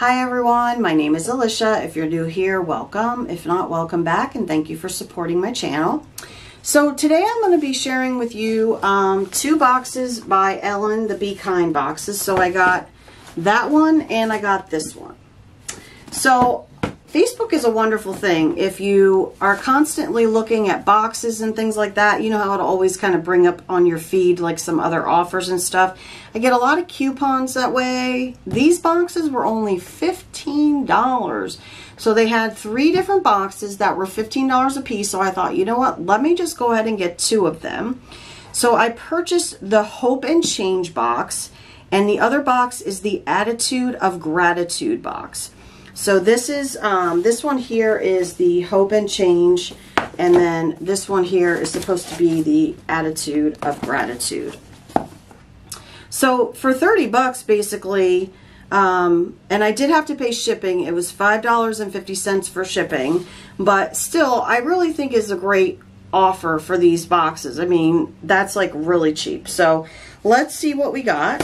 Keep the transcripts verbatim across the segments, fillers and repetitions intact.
Hi everyone, my name is Alicia. If you're new here, welcome. If not, welcome back, and thank you for supporting my channel. So today I'm going to be sharing with you um, two boxes by Ellen, the Be Kind boxes. So I got that one and I got this one. So Facebook is a wonderful thing. If you are constantly looking at boxes and things like that, you know how it'll always kind of bring up on your feed like some other offers and stuff. I get a lot of coupons that way. These boxes were only fifteen dollars. So they had three different boxes that were fifteen dollars a piece. So I thought, you know what, let me just go ahead and get two of them. So I purchased the Hope and Change box, and the other box is the Attitude of Gratitude box. So this is, um, this one here is the Hope and Change, and then this one here is supposed to be the Attitude of Gratitude. So for thirty bucks basically, um, and I did have to pay shipping. It was five dollars and fifty cents for shipping, but still I really think is a great offer for these boxes. I mean, that's like really cheap. So let's see what we got.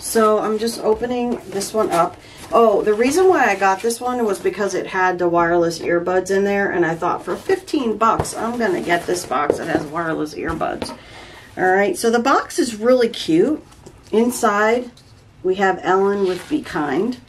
So I'm just opening this one up. Oh, the reason why I got this one was because it had the wireless earbuds in there, and I thought for fifteen bucks, I'm going to get this box that has wireless earbuds. All right, so the box is really cute. Inside, we have Ellen with Be Kind.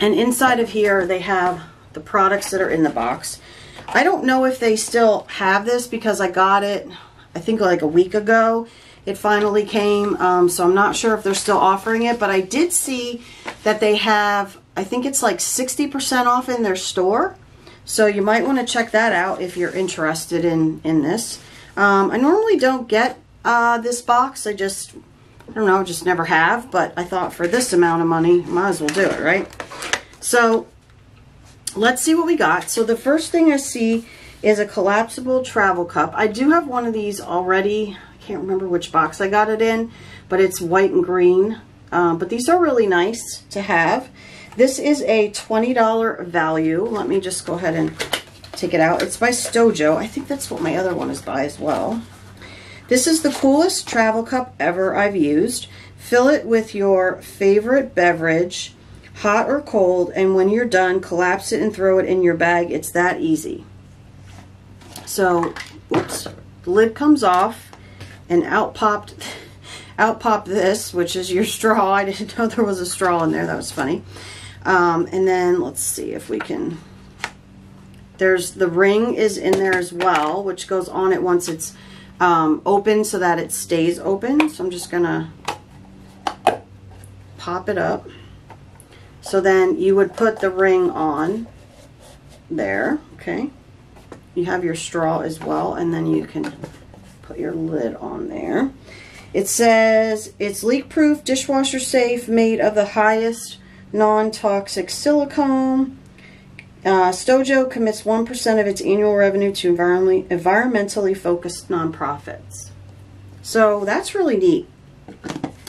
And inside of here, they have the products that are in the box. I don't know if they still have this because I got it, I think like a week ago. It finally came, um, so I'm not sure if they're still offering it, but I did see that they have, I think it's like sixty percent off in their store, so you might want to check that out if you're interested in, in this. Um, I normally don't get uh, this box, I just, I don't know, just never have, but I thought for this amount of money, might as well do it, right? So, let's see what we got. So the first thing I see is a collapsible travel cup. I do have one of these already. Can't remember which box I got it in, but it's white and green. Um, but these are really nice to have. This is a twenty dollar value. Let me just go ahead and take it out. It's by Stojo. I think that's what my other one is by as well. This is the coolest travel cup ever I've used. Fill it with your favorite beverage, hot or cold, and when you're done, collapse it and throw it in your bag. It's that easy. So, oops, the lid comes off. And out popped, out popped this, which is your straw. I didn't know there was a straw in there. That was funny. Um, and then let's see if we can. There's the ring is in there as well, which goes on it once it's um, open so that it stays open. So I'm just gonna pop it up. So then you would put the ring on there. Okay. You have your straw as well, and then you can put your lid on there. It says it's leak proof, dishwasher safe, made of the highest non-toxic silicone. Uh, Stojo commits one percent of its annual revenue to environmentally, environmentally focused nonprofits. So that's really neat.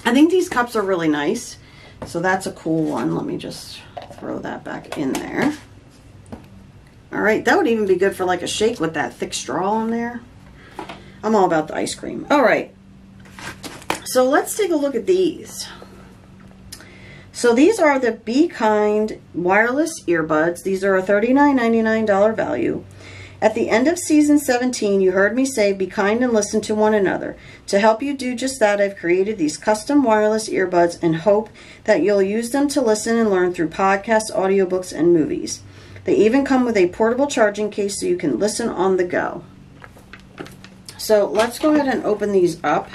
I think these cups are really nice. So that's a cool one. Let me just throw that back in there. All right, that would even be good for like a shake with that thick straw on there. I'm all about the ice cream. All right, so let's take a look at these. So these are the Be Kind wireless earbuds. These are a thirty-nine ninety-nine value. At the end of season seventeen, you heard me say, be kind and listen to one another. To help you do just that, I've created these custom wireless earbuds and hope that you'll use them to listen and learn through podcasts, audiobooks, and movies. They even come with a portable charging case so you can listen on the go. So let's go ahead and open these up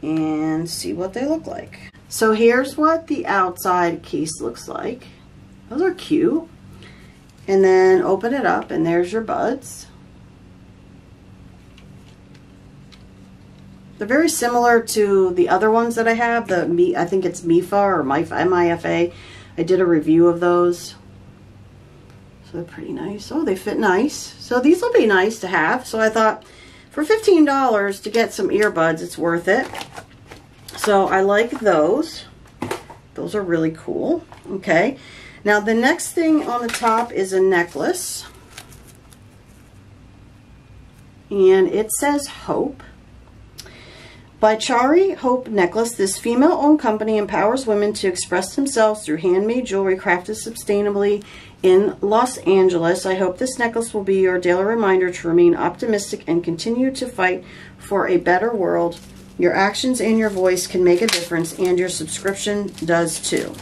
and see what they look like. So here's what the outside case looks like. Those are cute. And then open it up and there's your buds. They're very similar to the other ones that I have. The I think it's Mifa or M I F A. I did a review of those. So they're pretty nice. Oh, they fit nice. So these will be nice to have. So I thought, for fifteen dollars to get some earbuds, it's worth it. So I like those. Those are really cool. Okay. Now the next thing on the top is a necklace. And it says Hope. By Chari Hope Necklace, this female-owned company empowers women to express themselves through handmade jewelry crafted sustainably in Los Angeles. I hope this necklace will be your daily reminder to remain optimistic and continue to fight for a better world. Your actions and your voice can make a difference, and your subscription does too.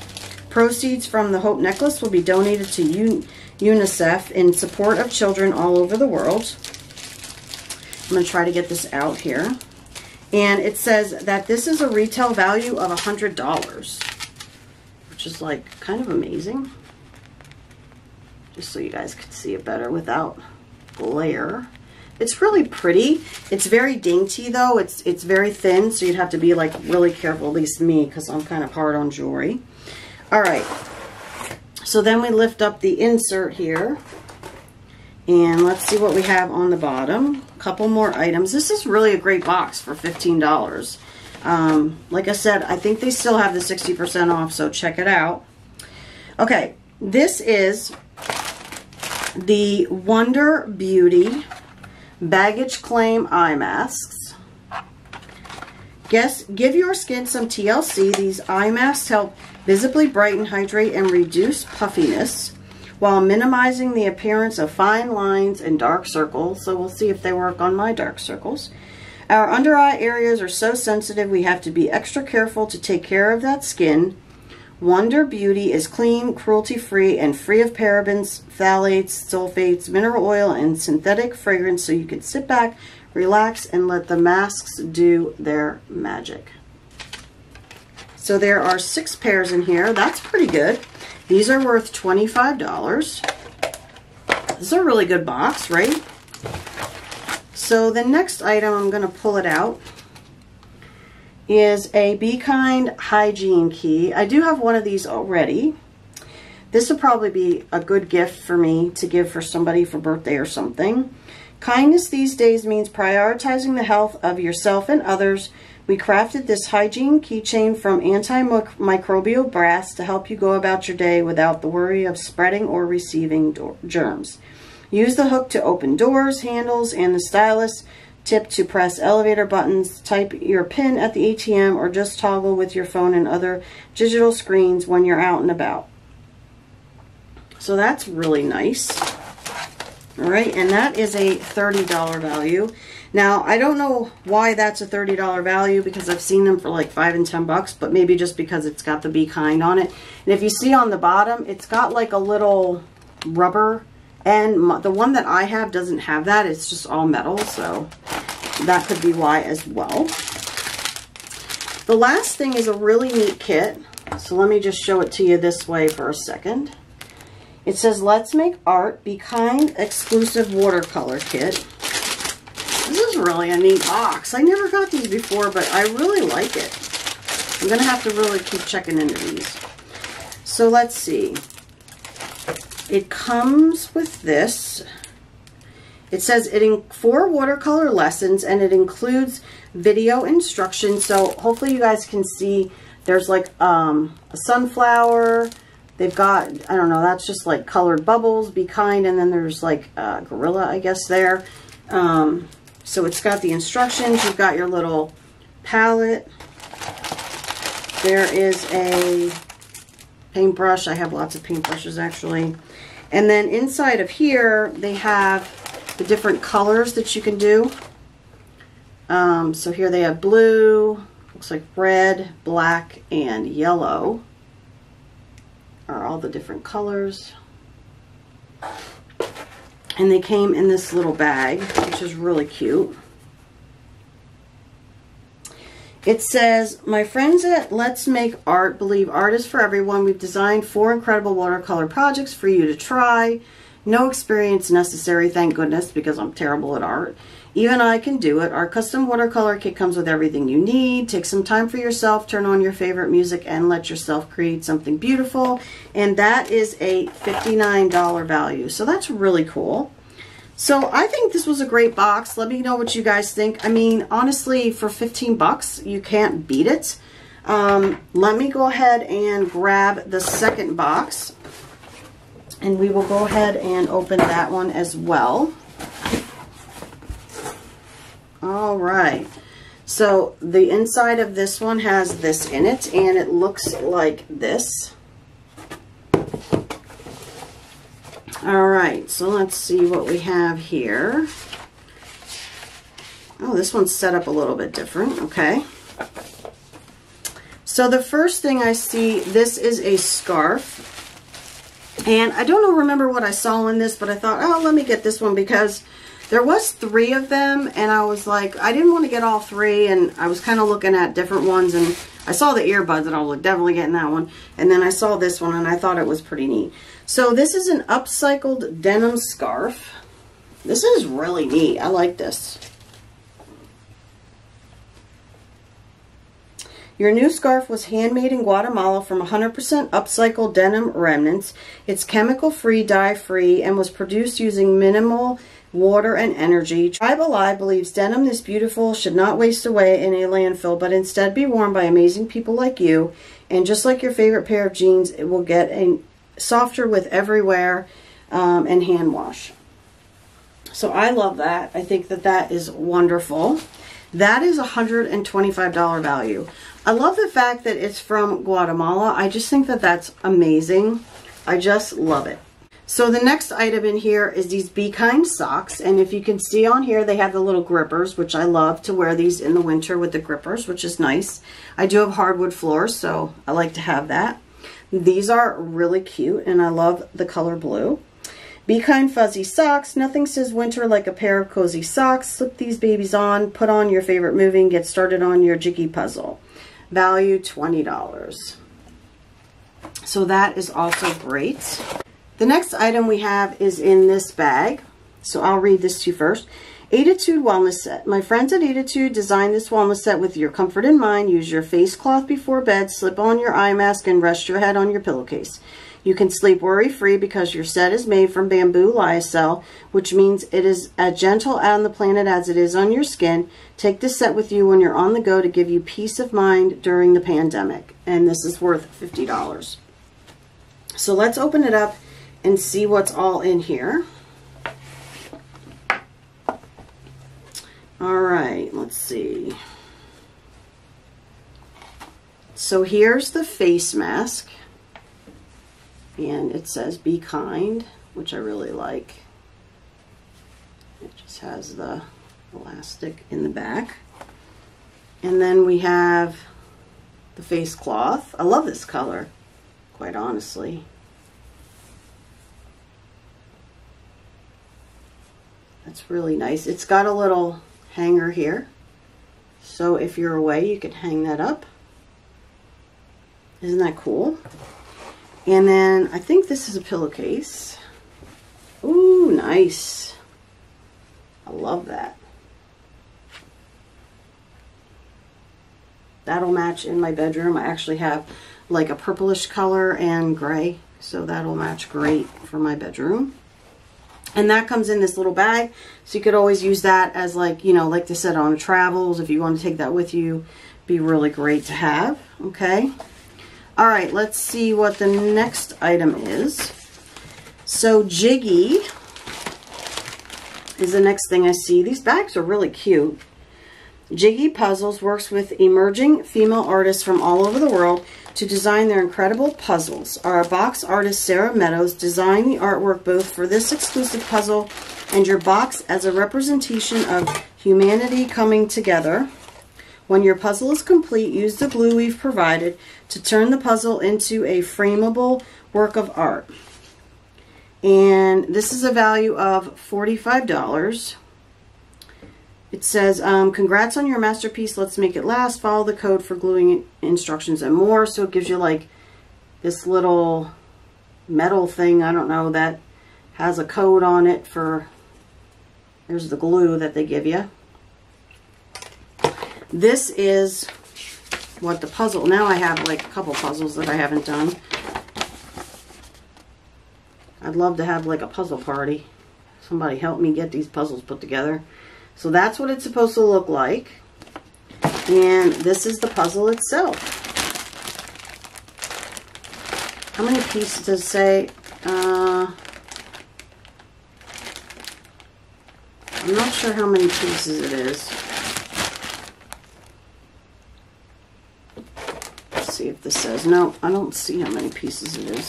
Proceeds from the Hope Necklace will be donated to UNICEF in support of children all over the world. I'm going to try to get this out here. And it says that this is a retail value of one hundred dollars, which is like kind of amazing. Just so you guys could see it better without glare. It's really pretty. It's very dainty though. It's it's very thin, so you'd have to be like really careful, at least me, because I'm kind of hard on jewelry. All right. So then we lift up the insert here. And let's see what we have on the bottom. A couple more items. This is really a great box for fifteen dollars. Um, like I said, I think they still have the sixty percent off, so check it out. Okay, this is the Wonder Beauty Baggage Claim Eye Masks. Guess, give your skin some T L C. These eye masks help visibly brighten, hydrate, and reduce puffiness, while minimizing the appearance of fine lines and dark circles. So we'll see if they work on my dark circles. Our under eye areas are so sensitive, we have to be extra careful to take care of that skin. Wonder Beauty is clean, cruelty-free, and free of parabens, phthalates, sulfates, mineral oil, and synthetic fragrance, so you can sit back, relax, and let the masks do their magic. So there are six pairs in here. That's pretty good. These are worth twenty-five dollars. This is a really good box, right? So the next item, I'm going to pull it out, is a Be Kind hygiene key. I do have one of these already. This will probably be a good gift for me to give for somebody for birthday or something. Kindness these days means prioritizing the health of yourself and others. We crafted this hygiene keychain from antimicrobial brass to help you go about your day without the worry of spreading or receiving germs. Use the hook to open doors, handles, and the stylus tip to press elevator buttons, type your PIN at the A T M, or just toggle with your phone and other digital screens when you're out and about. So that's really nice. All right, and that is a thirty dollar value. Now, I don't know why that's a thirty dollar value, because I've seen them for like five and ten bucks, but maybe just because it's got the Be Kind on it. And if you see on the bottom, it's got like a little rubber, and the one that I have doesn't have that. It's just all metal, so that could be why as well. The last thing is a really neat kit. So let me just show it to you this way for a second. It says, Let's Make Art, Be Kind Exclusive Watercolor Kit. This is really a neat box. I never got these before, but I really like it. I'm going to have to really keep checking into these. So let's see. It comes with this. It says it in four watercolor lessons, and it includes video instruction. So hopefully you guys can see there's like um, a sunflower. They've got, I don't know, that's just like colored bubbles, Be Kind, and then there's like a gorilla, I guess, there. Um, So it's got the instructions. You've got your little palette. There is a paintbrush. I have lots of paintbrushes, actually. And then inside of here, they have the different colors that you can do. Um, so here they have blue, looks like red, black, and yellow are all the different colors. And they came in this little bag, which is really cute. It says, my friends at Let's Make Art believe art is for everyone. We've designed four incredible watercolor projects for you to try. No experience necessary, thank goodness, because I'm terrible at art. Even I can do it. Our custom watercolor kit comes with everything you need. Take some time for yourself, turn on your favorite music, and let yourself create something beautiful. And that is a fifty-nine dollar value. So that's really cool. So I think this was a great box. Let me know what you guys think. I mean, honestly, for fifteen bucks, you can't beat it. Um, let me go ahead and grab the second box, and we will go ahead and open that one as well. All right, So the inside of this one has this in it, and it looks like this. All right, so let's see what we have here. Oh, this one's set up a little bit different. Okay. So the first thing I see, this is a scarf. And I don't know, remember what I saw in this, but I thought, oh, let me get this one because there was three of them. And I was like, I didn't want to get all three. And I was kind of looking at different ones. And I saw the earbuds and I was like, definitely getting that one. And then I saw this one and I thought it was pretty neat. So this is an upcycled denim scarf. This is really neat. I like this. Your new scarf was handmade in Guatemala from one hundred percent upcycled denim remnants. It's chemical-free, dye-free, and was produced using minimal water and energy. Tribe Alive believes denim this beautiful should not waste away in a landfill, but instead be worn by amazing people like you. And just like your favorite pair of jeans, it will get a softer with every wear um, and hand wash. So I love that. I think that that is wonderful. That is a one hundred twenty-five dollar value. I love the fact that it's from Guatemala. I just think that that's amazing. I just love it. So the next item in here is these Be Kind socks. And if you can see on here, they have the little grippers, which I love to wear these in the winter with the grippers, which is nice. I do have hardwood floors, so I like to have that. These are really cute, and I love the color blue. Be Kind fuzzy socks. Nothing says winter like a pair of cozy socks. Slip these babies on, put on your favorite movie, and get started on your Jiggy puzzle. Value twenty dollars. So that is also great. The next item we have is in this bag. So I'll read this to you first. Attitude Wellness Set. My friends at Attitude designed this wellness set with your comfort in mind. Use your face cloth before bed, slip on your eye mask, and rest your head on your pillowcase. You can sleep worry-free because your set is made from bamboo lyocell, which means it is as gentle on the planet as it is on your skin. Take this set with you when you're on the go to give you peace of mind during the pandemic. And this is worth fifty dollars. So let's open it up and see what's all in here. All right, let's see. So here's the face mask. And it says Be Kind, which I really like. It just has the elastic in the back. And then we have the face cloth. I love this color, quite honestly. That's really nice. It's got a little hanger here. So if you're away, you can hang that up. Isn't that cool? And then I think this is a pillowcase. Ooh, nice. I love that. That'll match in my bedroom. I actually have like a purplish color and gray, so that'll match great for my bedroom. And that comes in this little bag, so you could always use that as like, you know, like they said on travels, if you want to take that with you, be really great to have, okay? All right, let's see what the next item is. So Jiggy is the next thing I see. These bags are really cute. Jiggy Puzzles works with emerging female artists from all over the world to design their incredible puzzles. Our box artist, Sarah Meadows, designed the artwork both for this exclusive puzzle and your box as a representation of humanity coming together. When your puzzle is complete, use the glue we've provided to turn the puzzle into a frameable work of art. And this is a value of forty-five dollars. It says, um, congrats on your masterpiece. Let's make it last. Follow the code for gluing instructions and more. So it gives you like this little metal thing, I don't know, that has a code on it for, there's the glue that they give you. This is what the puzzle, now I have like a couple puzzles that I haven't done. I'd love to have like a puzzle party. Somebody help me get these puzzles put together. So that's what it's supposed to look like. And this is the puzzle itself. How many pieces does it say? Uh, I'm not sure how many pieces it is. see if this says. No, I don't see how many pieces it is.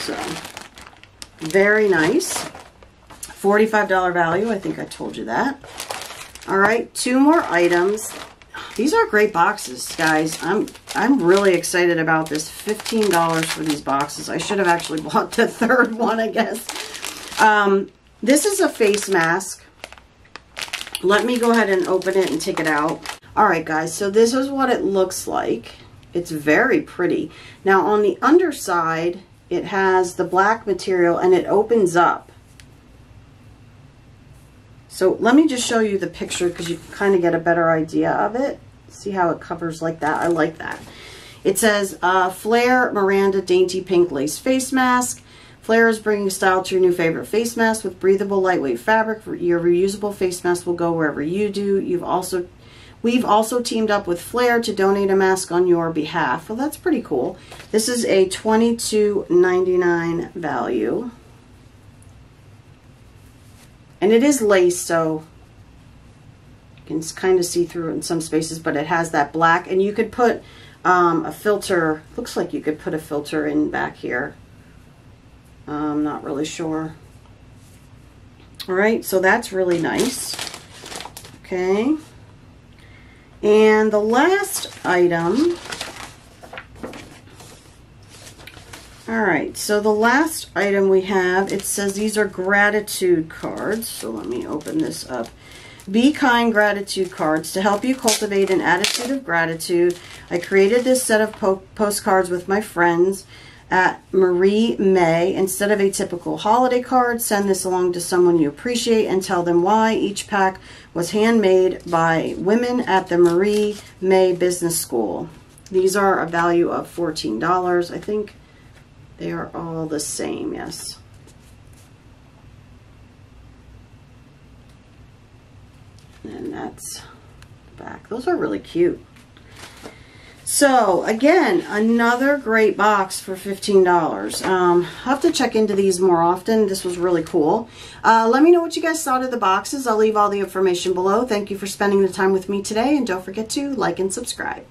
So, very nice. forty-five dollar value. I think I told you that. All right, two more items. These are great boxes, guys. I'm I'm really excited about this. fifteen dollars for these boxes. I should have actually bought the third one, I guess. Um, this is a face mask. Let me go ahead and open it and take it out. All right, guys, so this is what it looks like. It's very pretty. Now, on the underside, it has the black material, and it opens up. So let me just show you the picture because you can kind of get a better idea of it. See how it covers like that? I like that. It says, uh, Flair Miranda Dainty Pink Lace Face Mask. Flair is bringing style to your new favorite face mask with breathable, lightweight fabric. Your reusable face mask will go wherever you do. You've also, we've also teamed up with Flair to donate a mask on your behalf. Well, that's pretty cool. This is a twenty-two ninety-nine value. And it is lace, so you can kind of see through it in some spaces, but it has that black. And you could put um, a filter. Looks like you could put a filter in back here. I'm not really sure. All right, so that's really nice. Okay. And the last item. All right, so the last item we have, it says these are gratitude cards. So let me open this up. Be Kind gratitude cards. To help you cultivate an attitude of gratitude, I created this set of po postcards with my friends at Marie May. Instead of a typical holiday card, send this along to someone you appreciate and tell them why. Each pack was handmade by women at the Marie May Business School. These are a value of fourteen dollars. I think they are all the same, yes. And that's the back. Those are really cute. So, again, another great box for fifteen dollars. Um, I'll have to check into these more often. This was really cool. Uh, let me know what you guys thought of the boxes. I'll leave all the information below. Thank you for spending the time with me today, and don't forget to like and subscribe.